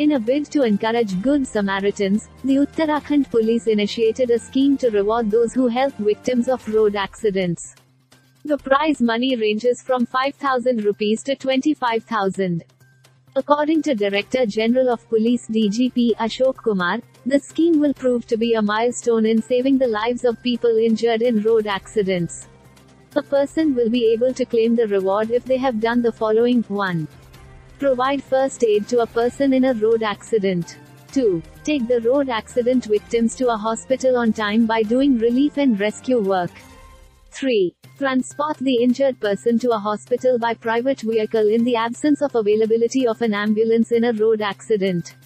In a bid to encourage good Samaritans, the Uttarakhand police initiated a scheme to reward those who help victims of road accidents. The prize money ranges from 5,000 rupees to 25,000. According to Director General of Police DGP Ashok Kumar, the scheme will prove to be a milestone in saving the lives of people injured in road accidents. A person will be able to claim the reward if they have done the following: 1. Provide first aid to a person in a road accident. 2. Take the road accident victims to a hospital on time by doing relief and rescue work. 3. Transport the injured person to a hospital by private vehicle in the absence of availability of an ambulance in a road accident.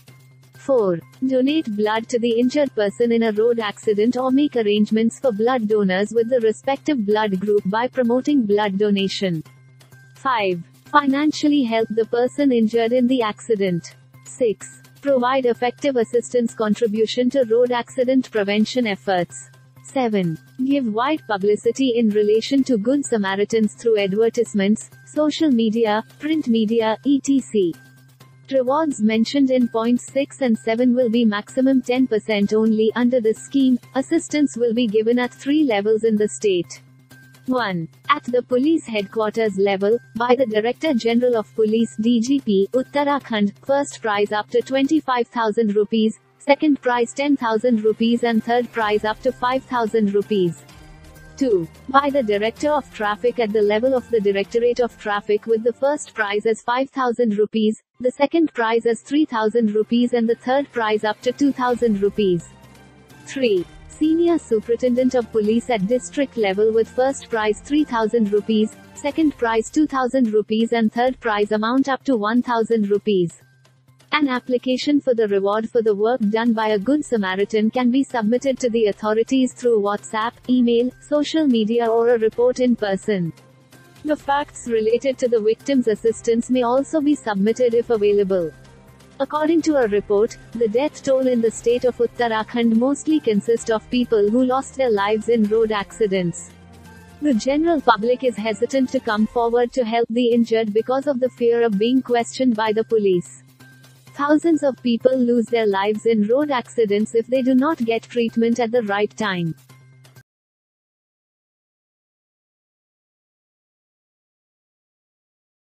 4. Donate blood to the injured person in a road accident or make arrangements for blood donors with the respective blood group by promoting blood donation. 5. Financially help the person injured in the accident. 6. Provide effective assistance contribution to road accident prevention efforts. 7. Give wide publicity in relation to Good Samaritans through advertisements, social media, print media, etc. Rewards mentioned in points 6 and 7 will be maximum 10% only under this scheme. Assistance will be given at 3 levels in the state. 1. At the police headquarters level, by the Director General of Police DGP, Uttarakhand, first prize up to 25,000 rupees. Second prize 10,000 rupees and third prize up to 5,000 rupees. 2. By the Director of Traffic at the level of the Directorate of Traffic, with the first prize as 5,000 rupees, the second prize as 3,000 rupees and the third prize up to 2,000 rupees. 3. Senior Superintendent of Police at district level, with first prize 3,000 rupees, second prize 2,000 rupees and third prize amount up to 1,000 rupees. An application for the reward for the work done by a Good Samaritan can be submitted to the authorities through WhatsApp, email, social media or a report in person. The facts related to the victim's assistance may also be submitted if available. According to a report, the death toll in the state of Uttarakhand mostly consists of people who lost their lives in road accidents. The general public is hesitant to come forward to help the injured because of the fear of being questioned by the police. Thousands of people lose their lives in road accidents if they do not get treatment at the right time.